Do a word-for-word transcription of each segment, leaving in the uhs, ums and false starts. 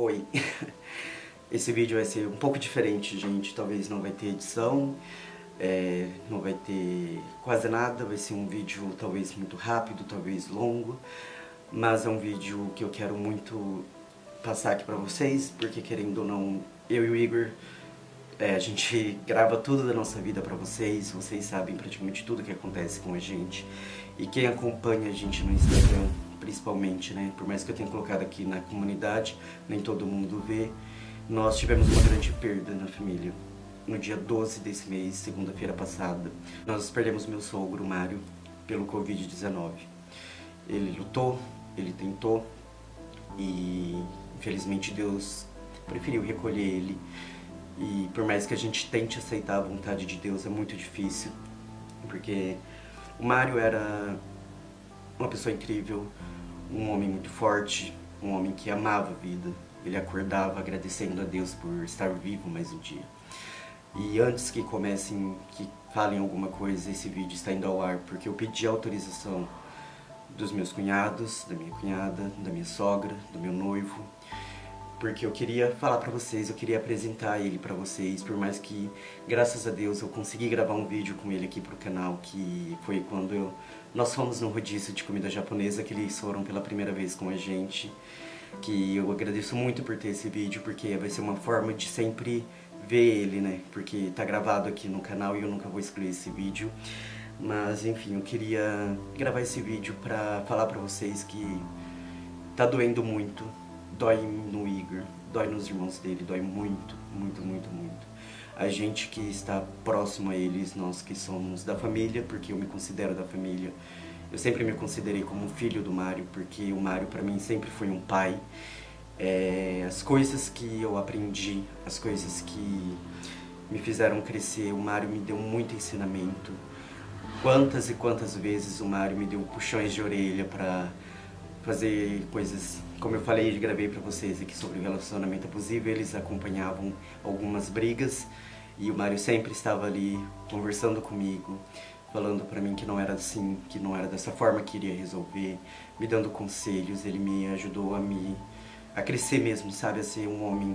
Oi! Esse vídeo vai ser um pouco diferente, gente. Talvez não vai ter edição, é, não vai ter quase nada. Vai ser um vídeo talvez muito rápido, talvez longo, mas é um vídeo que eu quero muito passar aqui pra vocês, porque querendo ou não, eu e o Igor, é, a gente grava tudo da nossa vida pra vocês. Vocês sabem praticamente tudo que acontece com a gente. E quem acompanha a gente no Instagram, principalmente, né? Por mais que eu tenha colocado aqui na comunidade, nem todo mundo vê. Nós tivemos uma grande perda na família. No dia doze desse mês, segunda-feira passada, nós perdemos meu sogro, Mário, pelo covid dezenove. Ele lutou, ele tentou e, infelizmente, Deus preferiu recolher ele. E por mais que a gente tente aceitar a vontade de Deus, é muito difícil, porque o Mário era uma pessoa incrível, um homem muito forte, um homem que amava a vida. Ele acordava agradecendo a Deus por estar vivo mais um dia. E antes que comecem, que falem alguma coisa, esse vídeo está indo ao ar porque eu pedi autorização dos meus cunhados, da minha cunhada, da minha sogra, do meu noivo, porque eu queria falar pra vocês, eu queria apresentar ele pra vocês, por mais que, graças a Deus, eu consegui gravar um vídeo com ele aqui pro canal, que foi quando eu... nós fomos no rodízio de comida japonesa, que eles foram pela primeira vez com a gente, que eu agradeço muito por ter esse vídeo, porque vai ser uma forma de sempre ver ele, né? Porque tá gravado aqui no canal e eu nunca vou excluir esse vídeo. Mas, enfim, eu queria gravar esse vídeo pra falar pra vocês que tá doendo muito. Dói no Igor, dói nos irmãos dele, dói muito, muito, muito, muito. A gente que está próximo a eles, nós que somos da família, porque eu me considero da família. Eu sempre me considerei como filho do Mário, porque o Mário pra mim sempre foi um pai. É, as coisas que eu aprendi, as coisas que me fizeram crescer, o Mário me deu muito ensinamento. Quantas e quantas vezes o Mário me deu puxões de orelha pra fazer coisas, como eu falei, gravei pra vocês aqui sobre o relacionamento abusivo. Eles acompanhavam algumas brigas e o Mário sempre estava ali conversando comigo, falando pra mim que não era assim, que não era dessa forma que iria resolver, me dando conselhos. Ele me ajudou a me a crescer mesmo, sabe, a ser um homem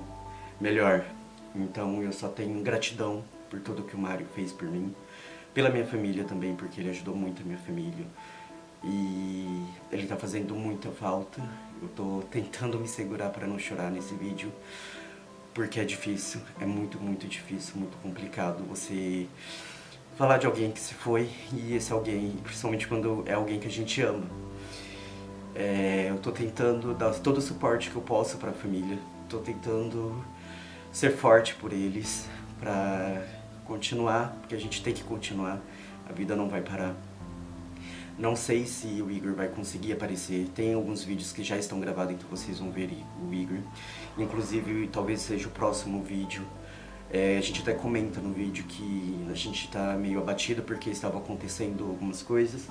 melhor. Então eu só tenho gratidão por tudo que o Mário fez por mim, pela minha família também, porque ele ajudou muito a minha família. E ele tá fazendo muita falta. Eu tô tentando me segurar pra não chorar nesse vídeo, porque é difícil, é muito, muito difícil, muito complicado você falar de alguém que se foi, e esse alguém, principalmente quando é alguém que a gente ama. É, eu tô tentando dar todo o suporte que eu posso pra família, tô tentando ser forte por eles, pra continuar, porque a gente tem que continuar, a vida não vai parar. Não sei se o Igor vai conseguir aparecer, tem alguns vídeos que já estão gravados, então vocês vão ver o Igor. Inclusive, talvez seja o próximo vídeo. É, a gente até comenta no vídeo que a gente tá meio abatido porque estavam acontecendo algumas coisas.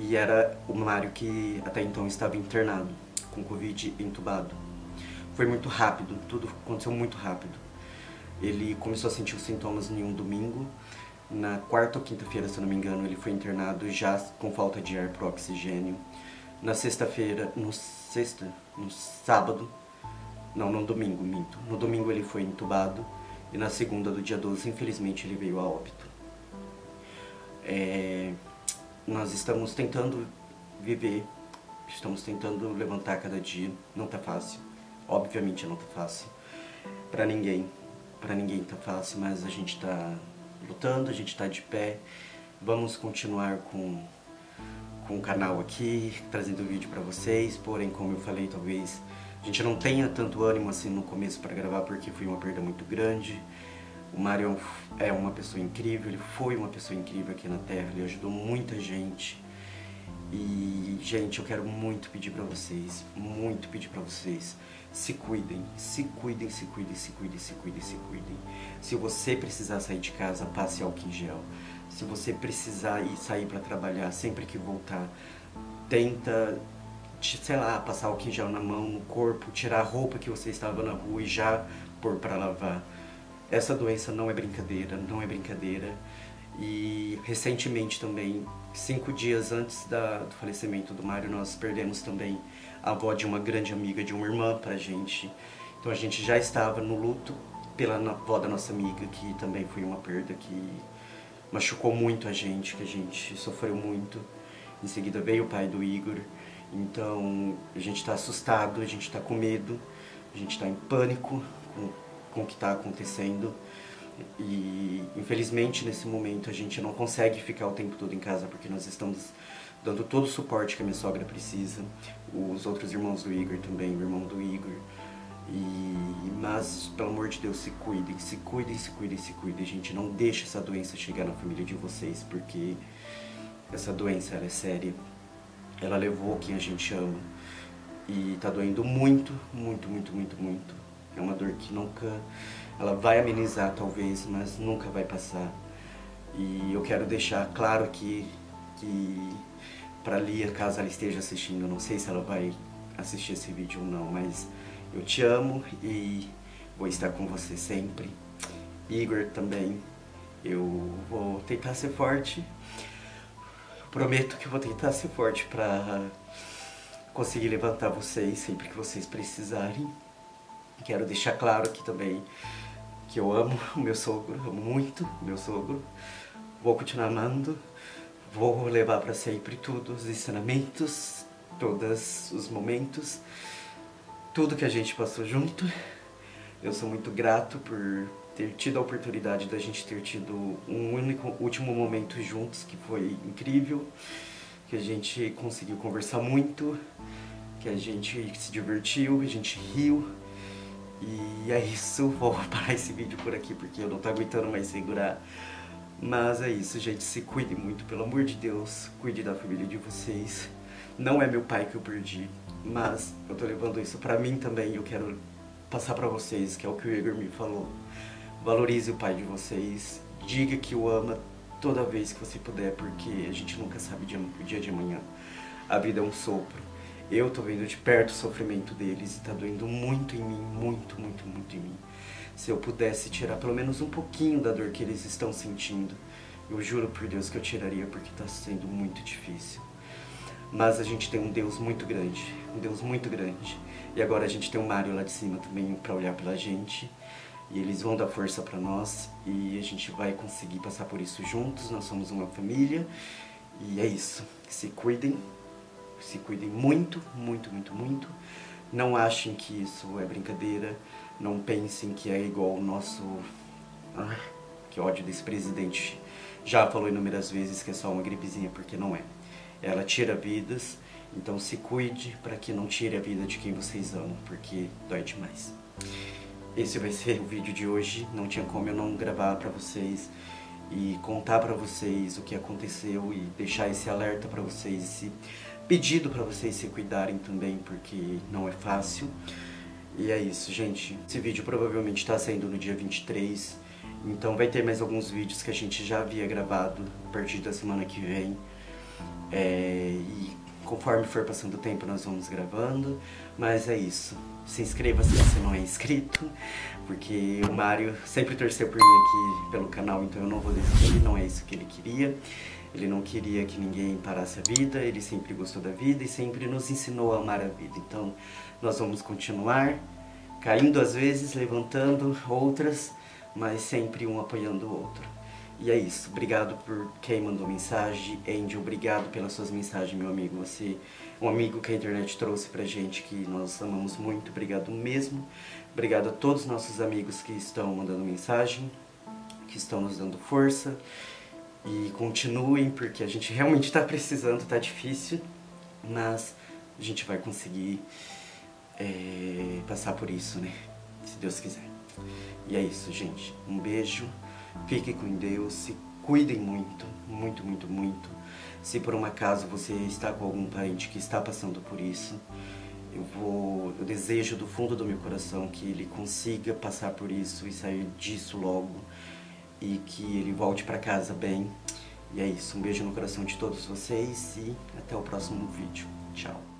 E era o Mário que até então estava internado, com Covid, entubado. Foi muito rápido, tudo aconteceu muito rápido. Ele começou a sentir os sintomas em um domingo. Na quarta ou quinta-feira, se eu não me engano, ele foi internado já com falta de ar para oxigênio. Na sexta-feira, no sexta, no sábado, não, no domingo, minto. No domingo ele foi entubado e na segunda do dia doze, infelizmente, ele veio a óbito. É, nós estamos tentando viver, estamos tentando levantar cada dia. Não tá fácil, obviamente não tá fácil. Para ninguém, para ninguém tá fácil, mas a gente tá lutando, a gente tá de pé. Vamos continuar com, com o canal aqui, trazendo vídeo pra vocês. Porém, como eu falei, talvez a gente não tenha tanto ânimo assim no começo pra gravar, porque foi uma perda muito grande. O Mário é uma pessoa incrível, ele foi uma pessoa incrível aqui na Terra, ele ajudou muita gente. E, gente, eu quero muito pedir pra vocês, muito pedir pra vocês, se cuidem, se cuidem, se cuidem, se cuidem, se cuidem, se cuidem. Se você precisar sair de casa, passe álcool em gel. Se você precisar ir sair pra trabalhar, sempre que voltar, tenta, sei lá, passar álcool em gel na mão, no corpo, tirar a roupa que você estava na rua e já pôr pra lavar. Essa doença não é brincadeira, não é brincadeira. E recentemente também, cinco dias antes da, do falecimento do Mário, nós perdemos também a avó de uma grande amiga, de uma irmã pra gente. Então a gente já estava no luto pela avó da nossa amiga, que também foi uma perda que machucou muito a gente, que a gente sofreu muito. Em seguida veio o pai do Igor, então a gente está assustado, a gente está com medo, a gente está em pânico com, com o que está acontecendo. E infelizmente nesse momento a gente não consegue ficar o tempo todo em casa, porque nós estamos dando todo o suporte que a minha sogra precisa, os outros irmãos do Igor também, o irmão do Igor. E, mas, pelo amor de Deus, se cuidem, se cuidem, se cuidem, se cuidem, gente. Não deixe essa doença chegar na família de vocês, porque essa doença, ela é séria. Ela levou quem a gente ama e tá doendo muito, muito, muito, muito, muito. É uma dor que nunca... Ela vai amenizar, talvez, mas nunca vai passar. E eu quero deixar claro aqui que pra Lia, caso ela esteja assistindo, eu não sei se ela vai assistir esse vídeo ou não, mas... eu te amo e vou estar com você sempre. Igor também. Eu vou tentar ser forte. Prometo que vou tentar ser forte pra conseguir levantar vocês sempre que vocês precisarem. Quero deixar claro aqui também que eu amo o meu sogro, amo muito o meu sogro. Vou continuar amando. Vou levar pra sempre todos os ensinamentos, todos os momentos, tudo que a gente passou junto. Eu sou muito grato por ter tido a oportunidade da gente ter tido um único, último momento juntos, que foi incrível, que a gente conseguiu conversar muito, que a gente se divertiu, a gente riu. E é isso, vou parar esse vídeo por aqui, porque eu não tô aguentando mais segurar. Mas é isso, gente, se cuide muito, pelo amor de Deus, cuide da família de vocês. Não é meu pai que eu perdi, mas eu tô levando isso pra mim também, e eu quero passar pra vocês, que é o que o Igor me falou. Valorize o pai de vocês, diga que o ama toda vez que você puder, porque a gente nunca sabe o dia de amanhã. A vida é um sopro. Eu tô vendo de perto o sofrimento deles, e tá doendo muito em mim, muito, muito, muito em mim. Se eu pudesse tirar pelo menos um pouquinho da dor que eles estão sentindo, eu juro por Deus que eu tiraria, porque tá sendo muito difícil. Mas a gente tem um Deus muito grande, um Deus muito grande. E agora a gente tem o Mário lá de cima também para olhar pela gente. E eles vão dar força para nós e a gente vai conseguir passar por isso juntos. Nós somos uma família e é isso. Se cuidem, se cuidem muito, muito, muito, muito. Não achem que isso é brincadeira, não pensem que é igual o nosso... Ah, que ódio desse presidente. Já falou inúmeras vezes que é só uma gripezinha, porque não é. Ela tira vidas, então se cuide para que não tire a vida de quem vocês amam, porque dói demais. Esse vai ser o vídeo de hoje, não tinha como eu não gravar para vocês e contar para vocês o que aconteceu e deixar esse alerta para vocês, esse pedido para vocês se cuidarem também, porque não é fácil. E é isso, gente. Esse vídeo provavelmente está saindo no dia vinte e três, então vai ter mais alguns vídeos que a gente já havia gravado a partir da semana que vem. É, e conforme for passando o tempo nós vamos gravando, mas é isso. Se inscreva se você não é inscrito, porque o Mário sempre torceu por mim aqui pelo canal, então eu não vou desistir, não é isso que ele queria. Ele não queria que ninguém parasse a vida, ele sempre gostou da vida e sempre nos ensinou a amar a vida. Então nós vamos continuar, caindo às vezes, levantando outras, mas sempre um apoiando o outro. E é isso, obrigado por quem mandou mensagem, Andy, obrigado pelas suas mensagens, meu amigo, você é um amigo que a internet trouxe pra gente, que nós amamos muito, obrigado mesmo, obrigado a todos os nossos amigos que estão mandando mensagem, que estão nos dando força, e continuem, porque a gente realmente tá precisando, tá difícil, mas a gente vai conseguir é, passar por isso, né, se Deus quiser. E é isso, gente, um beijo. Fiquem com Deus, se cuidem muito, muito, muito, muito. Se por um acaso você está com algum parente que está passando por isso, eu, vou, eu desejo do fundo do meu coração que ele consiga passar por isso e sair disso logo. E que ele volte para casa bem. E é isso, um beijo no coração de todos vocês e até o próximo vídeo. Tchau.